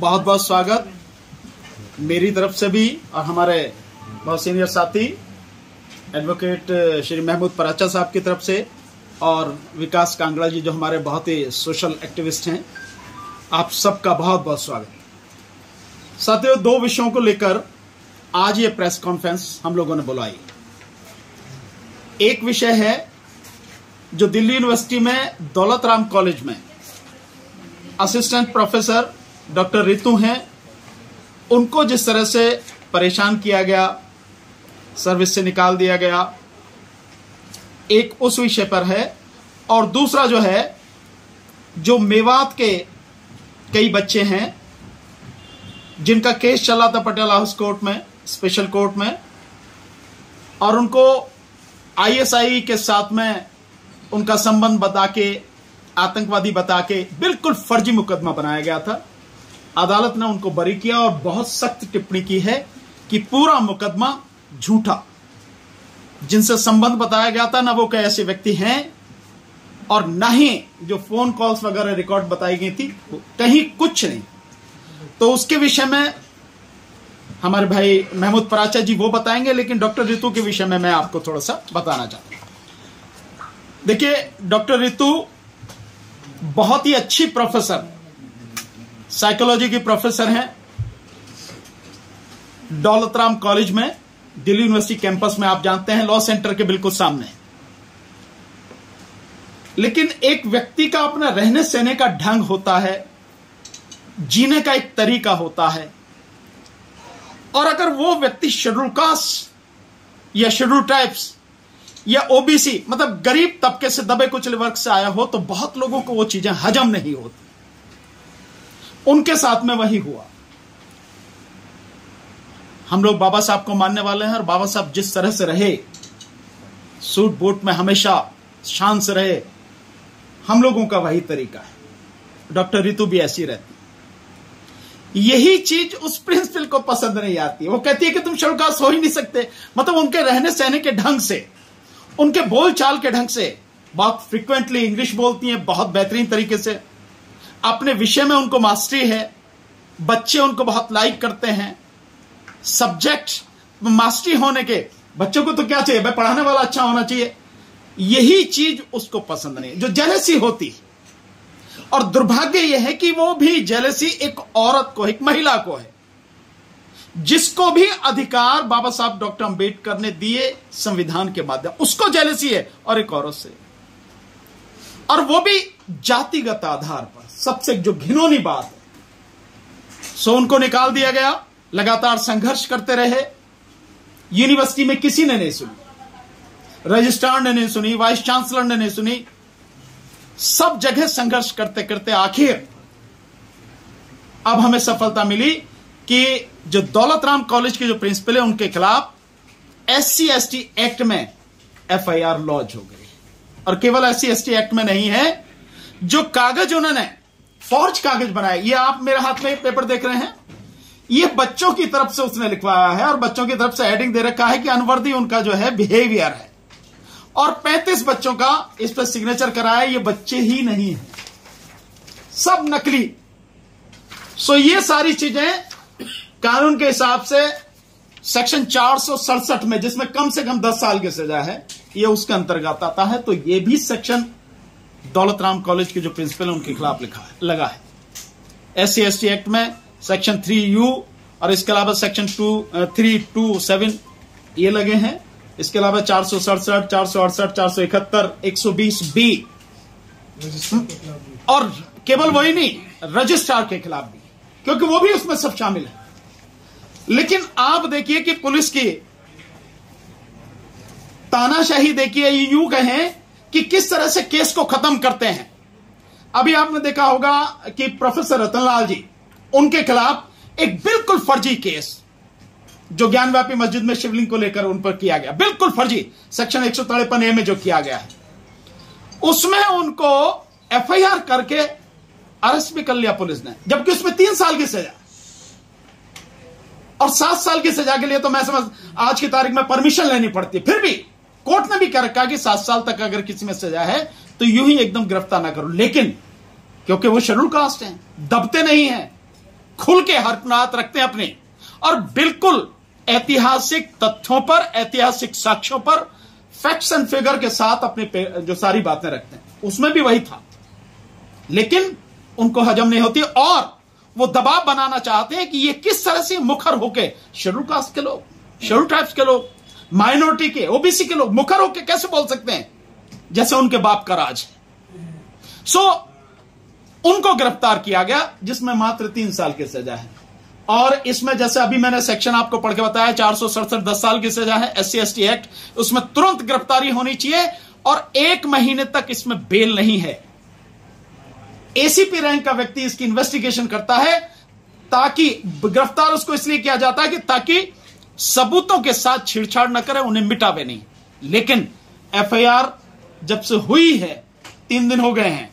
बहुत बहुत स्वागत मेरी तरफ से भी और हमारे बहुत सीनियर साथी एडवोकेट श्री महमूद पराचा साहब की तरफ से और विकास कांगड़ा जी जो हमारे बहुत ही सोशल एक्टिविस्ट हैं, आप सबका बहुत बहुत स्वागत। साथियों, दो विषयों को लेकर आज ये प्रेस कॉन्फ्रेंस हम लोगों ने बुलाई। एक विषय है जो दिल्ली यूनिवर्सिटी में दौलत राम कॉलेज में असिस्टेंट प्रोफेसर डॉक्टर रितु हैं, उनको जिस तरह से परेशान किया गया, सर्विस से निकाल दिया गया, एक उस विषय पर है। और दूसरा जो है, जो मेवात के कई बच्चे हैं जिनका केस चला था पटियाला हाउस कोर्ट में, स्पेशल कोर्ट में, और उनको ISI के साथ में उनका संबंध बता के, आतंकवादी बता के बिल्कुल फर्जी मुकदमा बनाया गया था। अदालत ने उनको बरी किया और बहुत सख्त टिप्पणी की है कि पूरा मुकदमा झूठा। जिनसे संबंध बताया गया था ना वो कोई ऐसे व्यक्ति हैं, और ना ही जो फोन कॉल्स वगैरह रिकॉर्ड बताई गई थी कहीं कुछ नहीं। तो उसके विषय में हमारे भाई महमूद पराचा जी वो बताएंगे, लेकिन डॉक्टर रितु के विषय में मैं आपको थोड़ा सा बताना चाहता हूं। देखिए, डॉक्टर रितु बहुत ही अच्छी प्रोफेसर, साइकोलॉजी की प्रोफेसर हैं दौलत राम कॉलेज में, दिल्ली यूनिवर्सिटी कैंपस में, आप जानते हैं, लॉ सेंटर के बिल्कुल सामने। लेकिन एक व्यक्ति का अपना रहने सहने का ढंग होता है, जीने का एक तरीका होता है, और अगर वो व्यक्ति शेड्यूल कास्ट या शेड्यूल टाइप्स या OBC मतलब गरीब तबके से, दबे कुचले वर्ग से आया हो, तो बहुत लोगों को वो चीजें हजम नहीं होती। उनके साथ में वही हुआ। हम लोग बाबा साहब को मानने वाले हैं और बाबा साहब जिस तरह से रहे, सूट बूट में हमेशा शान से रहे, हम लोगों का वही तरीका है। डॉक्टर रितु भी ऐसी रहती। यही चीज उस प्रिंसिपल को पसंद नहीं आती। वो कहती है कि तुम शर्मकाश हो ही नहीं सकते। मतलब उनके रहने सहने के ढंग से, उनके बोल चाल के ढंग से, बहुत फ्रिक्वेंटली इंग्लिश बोलती हैं बहुत बेहतरीन तरीके से, अपने विषय में उनको मास्टरी है, बच्चे उनको बहुत लाइक करते हैं, सब्जेक्ट मास्टरी होने के बच्चों को तो क्या चाहिए भाई, पढ़ाने वाला अच्छा होना चाहिए। यही चीज उसको पसंद नहीं, जो जेलसी होती। और दुर्भाग्य यह है कि वो भी जेलसी एक औरत को, एक महिला को है, जिसको भी अधिकार बाबा साहब डॉक्टर अंबेडकर ने दिए संविधान के माध्यम, उसको जेलसी है, और एक औरत से, और वो भी जातिगत आधार पर। सबसे जो घिनौनी बात है, सो उनको निकाल दिया गया। लगातार संघर्ष करते रहे, यूनिवर्सिटी में किसी ने नहीं सुनी, रजिस्ट्रार ने नहीं सुनी, वाइस चांसलर ने नहीं सुनी, सब जगह संघर्ष करते करते आखिर अब हमें सफलता मिली कि जो दौलत राम कॉलेज के जो प्रिंसिपल है उनके खिलाफ SC/ST एक्ट में FIR लॉन्च हो गई। और केवल SC/ST एक्ट में नहीं है, जो कागज उन्होंने फॉर्ज कागज बनाए, ये आप मेरे हाथ में पेपर देख रहे हैं, ये बच्चों की तरफ से उसने लिखवाया है, और बच्चों की तरफ से हेडिंग दे रखा है कि अनवर्दी उनका जो है बिहेवियर है, और 35 बच्चों का इस पर सिग्नेचर कराया। ये बच्चे ही नहीं है, सब नकली। सो ये सारी चीजें कानून के हिसाब से सेक्शन 467 में, जिसमें कम से कम 10 साल की सजा है, ये उसके अंतर्गत आता है। तो ये भी सेक्शन दौलत राम कॉलेज के जो प्रिंसिपल है उनके खिलाफ लिखा लगा है SC/ST एक्ट में, सेक्शन 3U, और इसके अलावा सेक्शन 327 ये लगे हैं। इसके अलावा 467, 468, 471, 120B, और केवल वही नहीं, रजिस्ट्रार के खिलाफ भी, क्योंकि वो भी उसमें सब शामिल है। लेकिन आप देखिए कि पुलिस की तानाशाही देखिए, यूं कहें कि किस तरह से केस को खत्म करते हैं। अभी आपने देखा होगा कि प्रोफेसर रतनलाल जी, उनके खिलाफ एक बिल्कुल फर्जी केस जो ज्ञानव्यापी मस्जिद में शिवलिंग को लेकर उन पर किया गया, बिल्कुल फर्जी, सेक्शन 153A में जो किया गया है, उसमें उनको FIR करके अरेस्ट भी कर लिया पुलिस ने, जबकि उसमें 3 साल की सजा और 7 साल की सजा के लिए तो मैं समझ आज की तारीख में परमिशन लेनी पड़ती है। फिर भी कोर्ट ने भी कह रखा कि 7 साल तक अगर किसी में सजा है तो यूं ही एकदम गिरफ्तार ना करो। लेकिन क्योंकि वो शेड्यूल कास्ट हैं, दबते नहीं हैं, खुल के हरकनात रखते हैं अपने, और बिल्कुल ऐतिहासिक तथ्यों पर, ऐतिहासिक साक्ष्यों पर, फैक्ट्स एंड फिगर के साथ अपने जो सारी बातें रखते हैं। उसमें भी वही था, लेकिन उनको हजम नहीं होती और वो दबाव बनाना चाहते हैं कि ये किस तरह से मुखर होके शेड्यूल कास्ट के लोग, शेड्यूल ट्राइब्स के लोग, माइनॉरिटी के, ओबीसी के लोग मुखर होके कैसे बोल सकते हैं जैसे उनके बाप का राज है। सो उनको गिरफ्तार किया गया जिसमें मात्र 3 साल की सजा है। और इसमें जैसे अभी मैंने सेक्शन आपको पढ़ के बताया 467 10 साल की सजा है SC ST एक्ट, उसमें तुरंत गिरफ्तारी होनी चाहिए और 1 महीने तक इसमें बेल नहीं है। ACP रैंक का व्यक्ति इसकी इन्वेस्टिगेशन करता है, ताकि गिरफ्तार उसको इसलिए किया जाता है कि ताकि सबूतों के साथ छेड़छाड़ न करे, उन्हें मिटावे नहीं। लेकिन FIR जब से हुई है 3 दिन हो गए हैं,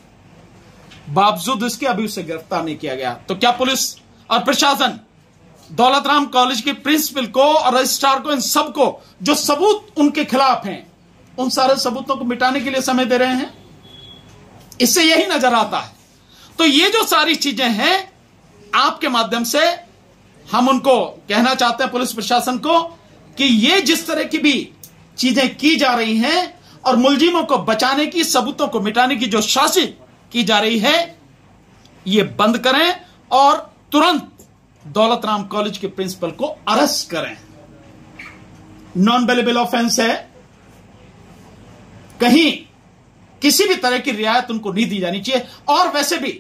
बावजूद इसके अभी उसे गिरफ्तार नहीं किया गया। तो क्या पुलिस और प्रशासन दौलत राम कॉलेज के प्रिंसिपल को और रजिस्ट्रार को, इन सबको जो सबूत उनके खिलाफ हैं उन सारे सबूतों को मिटाने के लिए समय दे रहे हैं? इससे यही नजर आता है। तो ये जो सारी चीजें हैं, आपके माध्यम से हम उनको कहना चाहते हैं पुलिस प्रशासन को कि ये जिस तरह की भी चीजें की जा रही हैं और मुलजिमों को बचाने की, सबूतों को मिटाने की जो साजिश की जा रही है, ये बंद करें और तुरंत दौलत राम कॉलेज के प्रिंसिपल को अरेस्ट करें। नॉन बेलेबल ऑफेंस है, कहीं किसी भी तरह की रियायत उनको नहीं दी जानी चाहिए। और वैसे भी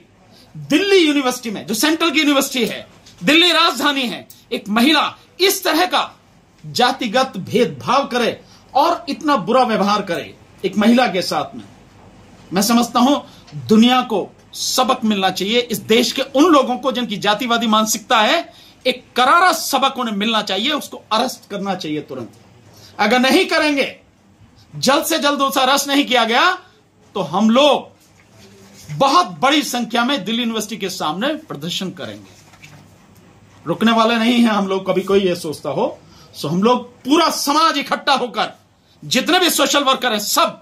दिल्ली यूनिवर्सिटी में, जो सेंट्रल की यूनिवर्सिटी है, दिल्ली राजधानी है, एक महिला इस तरह का जातिगत भेदभाव करे और इतना बुरा व्यवहार करे एक महिला के साथ में, मैं समझता हूं दुनिया को सबक मिलना चाहिए। इस देश के उन लोगों को जिनकी जातिवादी मानसिकता है, एक करारा सबक उन्हें मिलना चाहिए, उसको अरेस्ट करना चाहिए तुरंत। अगर नहीं करेंगे, जल्द से जल्द उसे अरेस्ट नहीं किया गया तो हम लोग बहुत बड़ी संख्या में दिल्ली यूनिवर्सिटी के सामने प्रदर्शन करेंगे। रुकने वाले नहीं है हम लोग, कभी कोई ये सोचता हो। सो हम लोग पूरा समाज इकट्ठा होकर, जितने भी सोशल वर्कर हैं सब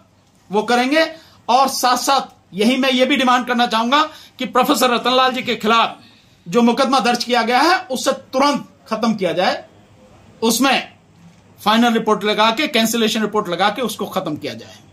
वो करेंगे। और साथ साथ यही मैं ये भी डिमांड करना चाहूंगा कि प्रोफेसर रतनलाल जी के खिलाफ जो मुकदमा दर्ज किया गया है उसे तुरंत खत्म किया जाए, उसमें फाइनल रिपोर्ट लगा के, कैंसिलेशन रिपोर्ट लगा के उसको खत्म किया जाए।